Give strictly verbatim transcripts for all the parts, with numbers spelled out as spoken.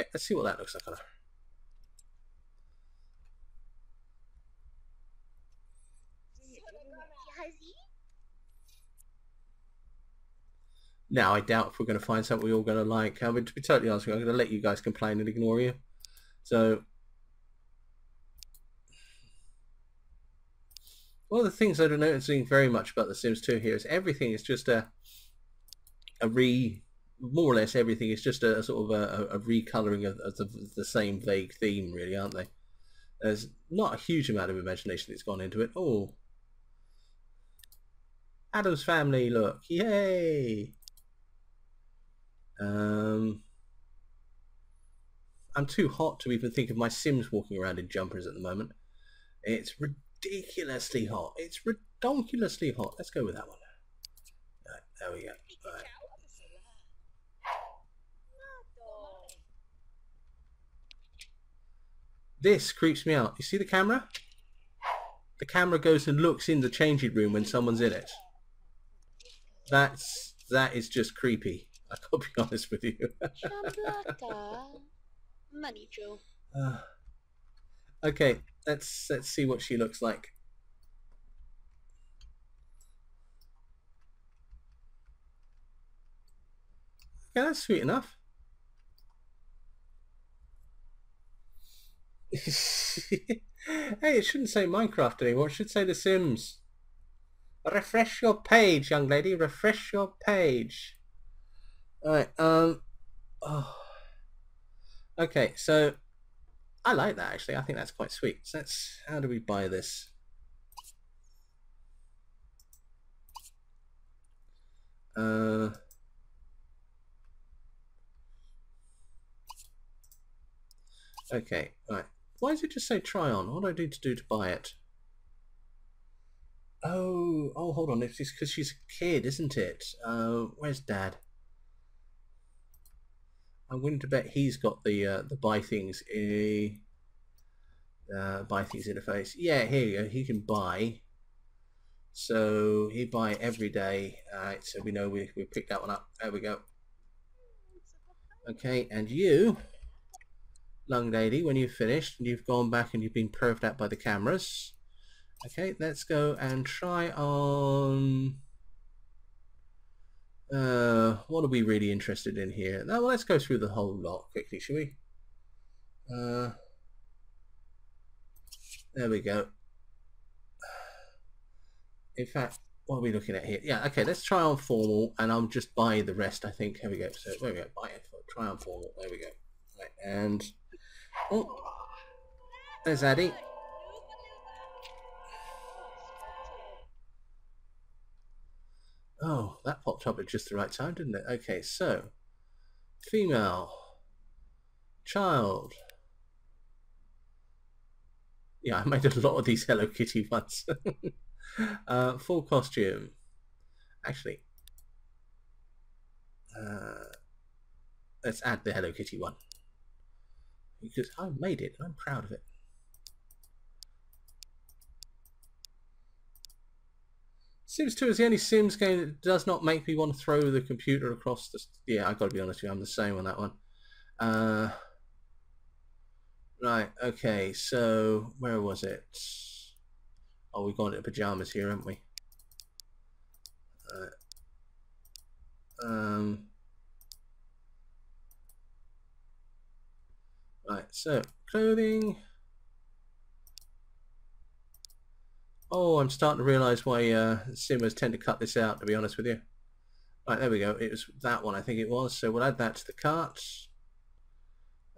Okay, let's see what that looks like on her. Now, I doubt if we're going to find something we're all going to like. I mean, to be totally honest, I'm going to let you guys complain and ignore you. So, one of the things I've been noticing very much about The Sims two here is everything is just a, a re, more or less everything is just a, a sort of a, a recoloring of, of the, the same vague theme, really, aren't they? There's not a huge amount of imagination that's gone into it. Oh, Adam's family, look, yay! Um, I'm too hot to even think of my Sims walking around in jumpers at the moment. It's ridiculously hot. It's redonkulously hot. Let's go with that one. Right, there we go. Right. This creeps me out. You see the camera? The camera goes and looks in the changing room when someone's in it. That's, that is just creepy. I gotta be honest with you. uh, okay, let's let's see what she looks like. Yeah, that's sweet enough. Hey, it shouldn't say Minecraft anymore. It should say The Sims. Refresh your page, young lady. Refresh your page. Alright, um, oh. Okay, so I like that actually. I think that's quite sweet. So that's, how do we buy this? Uh, okay, alright. Why does it just say try on? What do I need to do to buy it? Oh, oh, hold on. It's because she's a kid, isn't it? Uh, where's Dad? I'm willing to bet he's got the uh, the buy things in, uh, buy things interface. Yeah, here you go. He can buy. So he buy every day. All right, so we know we we picked that one up. There we go. Okay, and you, young lady, when you've finished and you've gone back and you've been perved at by the cameras. Okay, let's go and try on. Uh, what are we really interested in here? Now, well, let's go through the whole lot quickly, shall we? Uh, there we go. In fact, what are we looking at here? Yeah, okay, let's try on formal, and I'll just buy the rest, I think. Here we go. So, there we go. Buy it. Try on formal. There we go. Right, and... Oh, there's Addie. Oh, that popped up at just the right time, didn't it? Okay, so female, child. Yeah, I made a lot of these Hello Kitty ones. uh, full costume. Actually, uh, let's add the Hello Kitty one because I made it and I'm proud of it. Sims two is the only Sims game that does not make me want to throw the computer across the... Yeah, I've got to be honest with you, I'm the same on that one. Uh, right, okay, so where was it? Oh, we've gone into pyjamas here, haven't we? Uh, um, right, so clothing... Oh, I'm starting to realise why uh, Simmers tend to cut this out, to be honest with you. Right, there we go. It was that one, I think it was. So we'll add that to the cart.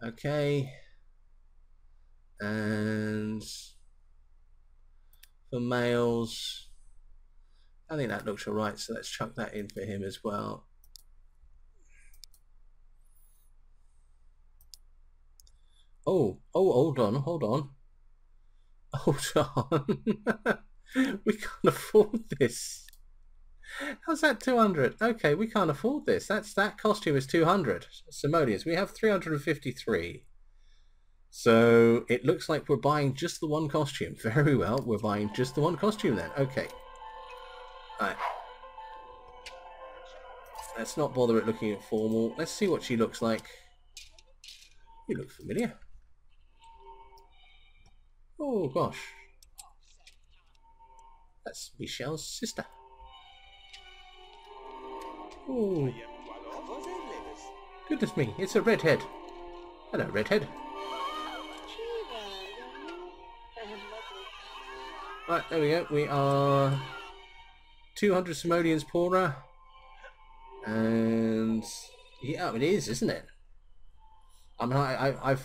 Okay. And for males, I think that looks all right. So let's chuck that in for him as well. Oh, oh, hold on, hold on. Hold on, we can't afford this. How's that two hundred? Okay, we can't afford this. That's that costume is two hundred. Simoleons, we have three hundred fifty-three. So it looks like we're buying just the one costume. Very well, we're buying just the one costume then. Okay. All right. Let's not bother at looking at formal. Let's see what she looks like. You look familiar. Oh gosh. That's Michelle's sister. Oh. Goodness me, it's a redhead. Hello, redhead. Right, there we go. We are two hundred simoleons poorer. And yeah, it is, isn't it? I mean, I, I, I've...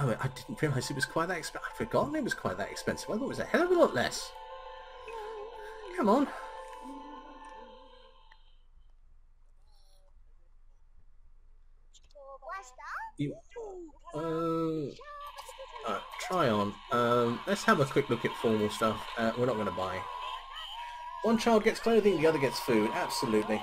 Oh, I didn't realise it was quite that expensive. I'd forgotten it was quite that expensive. I thought it was a hell of a lot less. Come on. You... Uh... Alright, try on. Um, let's have a quick look at formal stuff. Uh, we're not going to buy. One child gets clothing, the other gets food. Absolutely.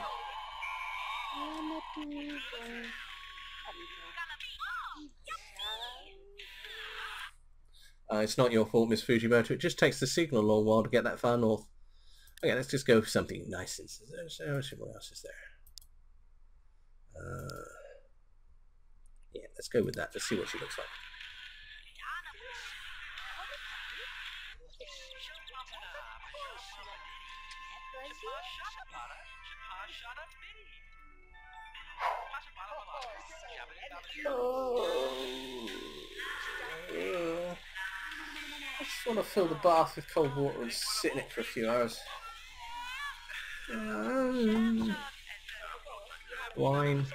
Uh, it's not your fault, Miss Fujimoto. It just takes the signal a long while to get that far north. Okay, let's just go for something nice. What else is there? Uh, yeah, let's go with that. Let's see what she looks like. Oh. Yeah. I just want to fill the bath with cold water and sit in it for a few hours. Um, wine.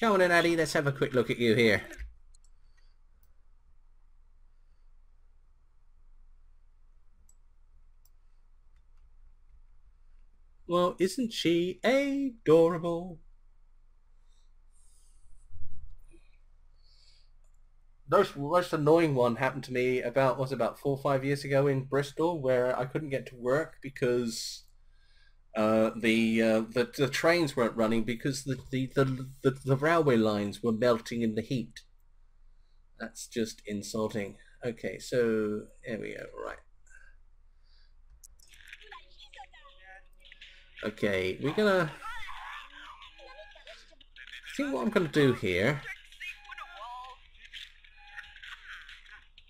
Come on in, Addie, let's have a quick look at you here. Well, isn't she adorable? The most annoying one happened to me about, was about four or five years ago in Bristol, where I couldn't get to work because uh, the, uh, the the trains weren't running because the the, the, the the railway lines were melting in the heat. That's just insulting. Okay, so there we go. Right. Okay, we're gonna... I think what I'm gonna do here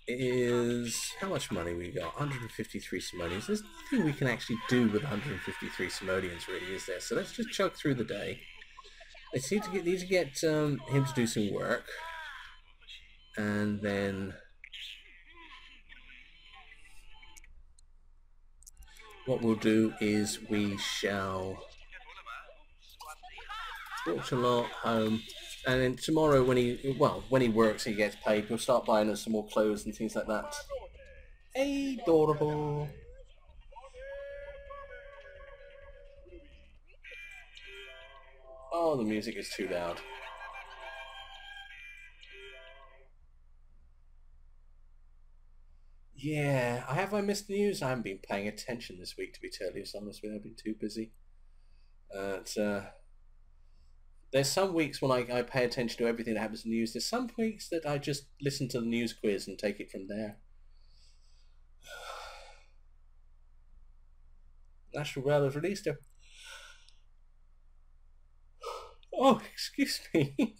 is... How much money we got? one hundred fifty-three simoleons. There's nothing we can actually do with one hundred fifty-three simoleons, really, is there? So let's just chug through the day. I need to get, need to get um, him to do some work. And then... What we'll do is we shall watch a lot home, and then tomorrow when he, well, when he works, he gets paid. We'll start buying us some more clothes and things like that. Adorable. Oh, the music is too loud. Yeah, have I missed news? I haven't been paying attention this week, to be totally honest with you. I've been too busy. Uh, uh, there's some weeks when I, I pay attention to everything that happens in the news. There's some weeks that I just listen to the news quiz and take it from there. National Rail has released her. Oh, excuse me.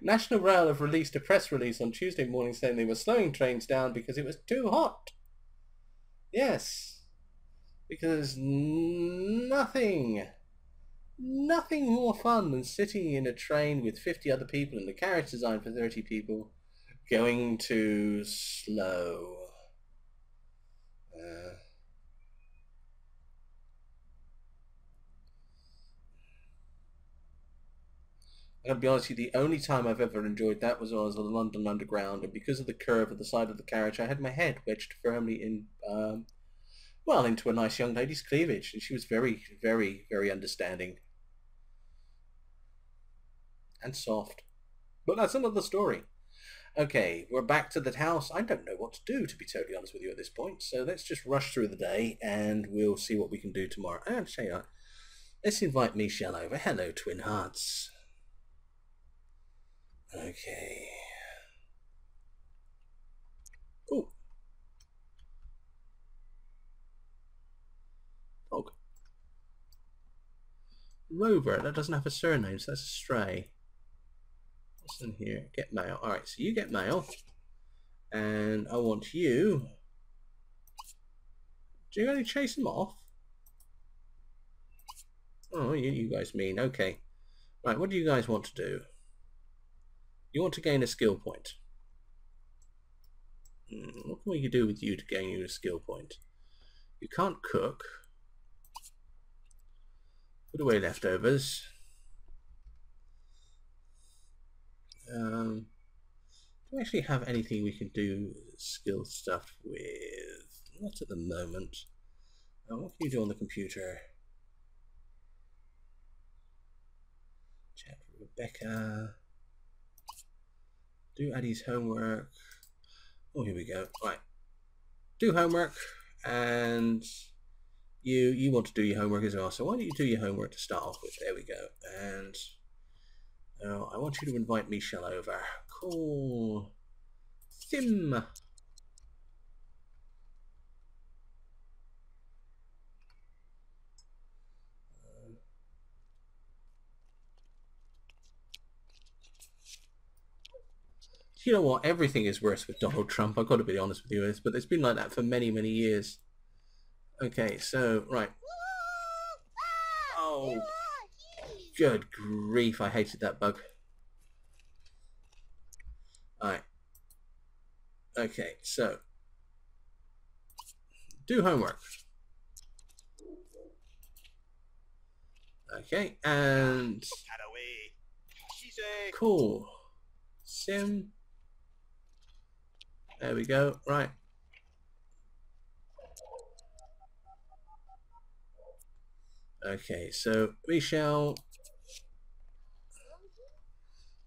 National Rail have released a press release on Tuesday morning saying they were slowing trains down because it was too hot. Yes. Because nothing, nothing more fun than sitting in a train with fifty other people and the carriage designed for thirty people going too slow. Uh, I'll be honest with you, the only time I've ever enjoyed that was when I was on the London Underground, and because of the curve at the side of the carriage, I had my head wedged firmly in, um, well, into a nice young lady's cleavage, and she was very, very, very understanding. And soft. But that's another story. Okay, we're back to the house. I don't know what to do, to be totally honest with you at this point, so let's just rush through the day, and we'll see what we can do tomorrow. And say, uh, let's invite Michelle over. Hello, Twin Hearts. Okay. Oh. Dog. Rover, that doesn't have a surname, so that's a stray. What's in here? Get mail. Alright, so you get mail. And I want you. Do you only chase them off? Oh, you, you guys mean. Okay. Right, what do you guys want to do? You want to gain a skill point. Mm, what can we do with you to gain you a skill point? You can't cook. Put away leftovers. Um, do we actually have anything we can do skill stuff with? Not at the moment. Uh, what can you do on the computer? Chat with Rebecca. Do Addie's homework. Oh, here we go. Right. Do homework, and you you want to do your homework as well. So why don't you do your homework to start off with? There we go. And oh, I want you to invite Michelle over. Cool. Sim. You know what? Everything is worse with Donald Trump. I've got to be honest with you, but it's been like that for many, many years. Okay, so right. Oh, good grief! I hated that bug. All right. Okay, so do homework. Okay, and cool. Sim. There we go, right. Okay, so we shall...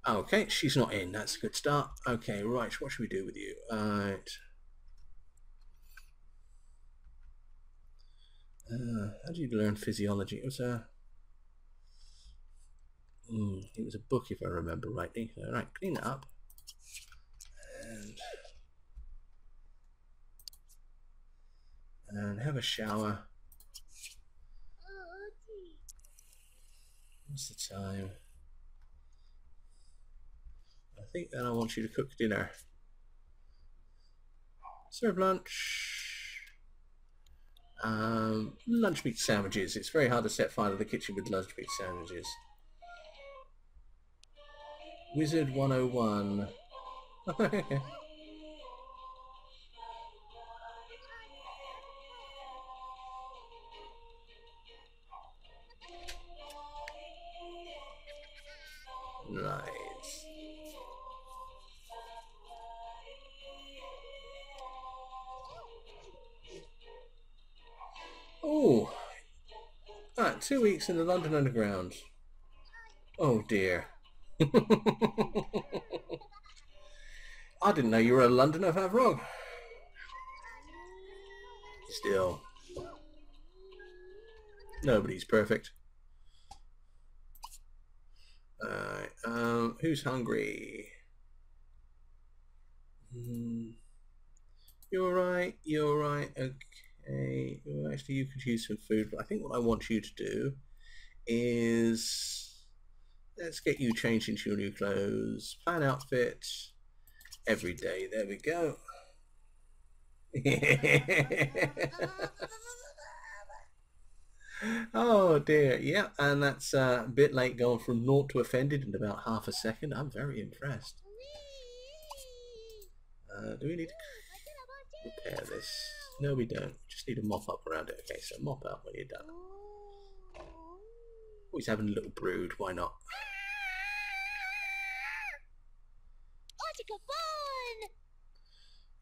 Okay, she's not in, that's a good start. Okay, right, what should we do with you? Right. Uh, how do you learn physiology? It was a... Mm, it was a book, if I remember rightly. All right, clean it up. And... And have a shower. What's the time? I think then I want you to cook dinner. Serve lunch. Um, lunch meat sandwiches. It's very hard to set fire to the kitchen with lunch meat sandwiches. Wizard one oh one. Right. Oh, ah, two weeks in the London Underground. Oh dear. I didn't know you were a Londoner, Favrog. Still, nobody's perfect. Alright, um, who's hungry? Mm. You're right, you're right, okay. Well, actually, you could use some food, but I think what I want you to do is let's get you changed into your new clothes, plan outfit every day. There we go. Oh dear, yeah, and that's uh, a bit late going from naught to offended in about half a second. I'm very impressed. Uh, do we need to repair this? No, we don't. We just need a mop up around it. Okay, so mop up when you're done. Always having a little brood, why not?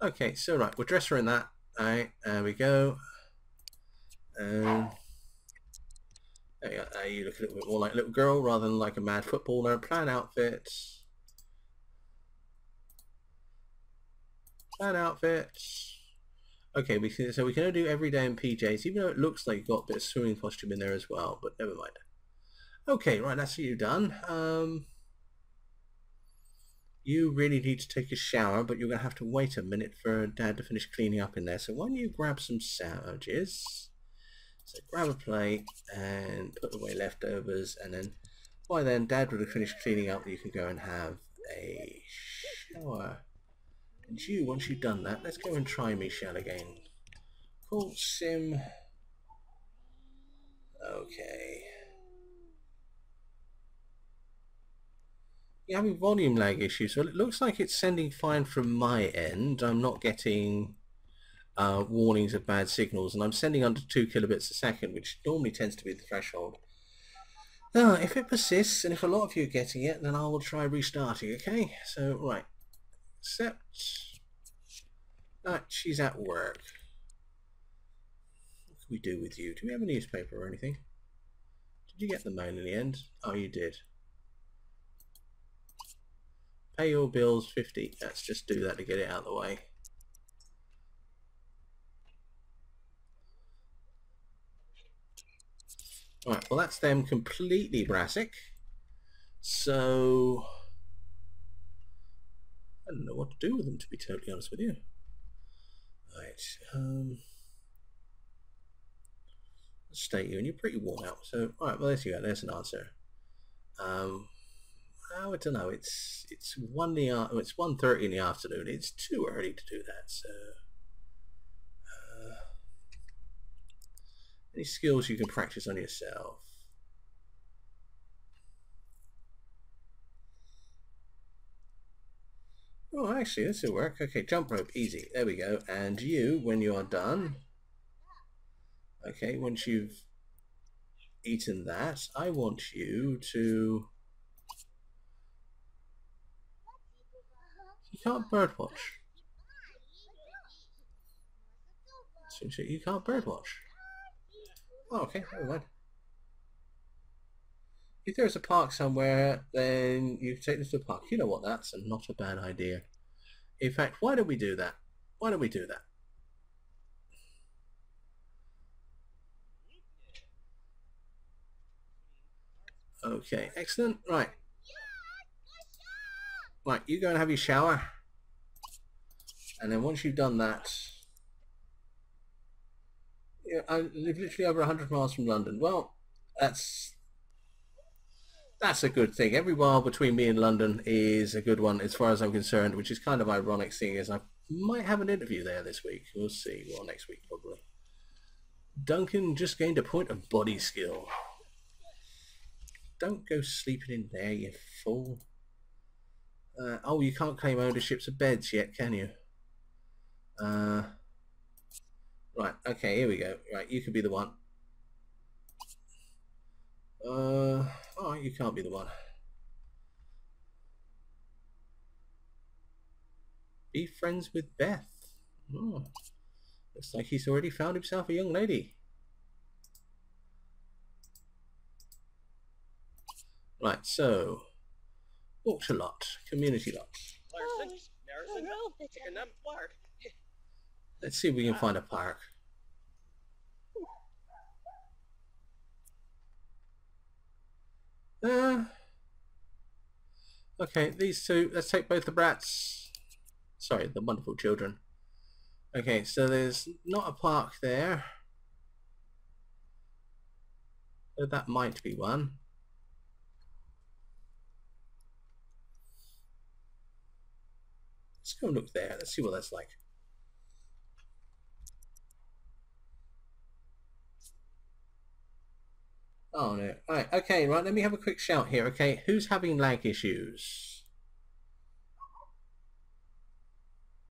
Okay, so right, we'll dress her in that. Alright, there we go. Um, There you, uh, you look a little bit more like a little girl rather than like a mad footballer. Plan outfit. Plan outfit. Okay, we can, so we can only do every day in P Js, even though it looks like you've got a bit of swimming costume in there as well, but never mind. Okay, right, that's you done. Um, you really need to take a shower, but you're going to have to wait a minute for Dad to finish cleaning up in there. So why don't you grab some sandwiches? So grab a plate and put away leftovers, and then by then Dad would have finished cleaning up. You can go and have a shower. And you, once you've done that, let's go and try Michelle again. Call Sim. Okay. You're having volume lag issues, so it looks like it's sending fine from my end. I'm not getting uh, warnings of bad signals, and I'm sending under two kilobits a second, which normally tends to be the threshold. Now, if it persists, and if a lot of you are getting it, then I will try restarting, okay? So, right. Except that she's at work. What can we do with you? Do we have a newspaper or anything? Did you get the mail in the end? Oh, you did. Pay your bills fifty. Let's just do that to get it out of the way. Alright, well that's them completely brassic. So I don't know what to do with them, to be totally honest with you. Right. Um let's state you, and you're pretty worn out, so alright, well there you go, there's an answer. Um I don't know. It's it's one the it's one thirty in the afternoon. It's too early to do that. So, uh, any skills you can practice on yourself? Oh, actually, this will work. Okay, jump rope, easy. There we go. And you, when you are done, okay, once you've eaten that, I want you to. You can't birdwatch. You can't birdwatch. Oh, okay, never mind. If there's a park somewhere, then you can take this to a park. You know what, that's a, not a bad idea. In fact, why don't we do that? Why don't we do that? Okay, excellent. Right. Right, you go and have your shower, and then once you've done that, you know, I live literally over a hundred miles from London. Well, that's that's a good thing. Every mile between me and London is a good one as far as I'm concerned, which is kind of ironic, seeing as I might have an interview there this week. We'll see. Well, next week probably. Duncan just gained a point of body skill. Don't go sleeping in there, you fool. Uh, oh, you can't claim ownerships of beds yet, can you? Uh, right, okay, here we go. Right, you could be the one. Uh, oh, you can't be the one. Be friends with Beth. Oh, looks like he's already found himself a young lady. Right, so... Walked a lot, community lot. Let's see if we can find a park. Uh, okay, these two, let's take both the brats. Sorry, the wonderful children. Okay, so there's not a park there. So that might be one. Let's go look there. Let's see what that's like. Oh no. Alright, okay, right, let me have a quick shout here, okay? Who's having lag issues?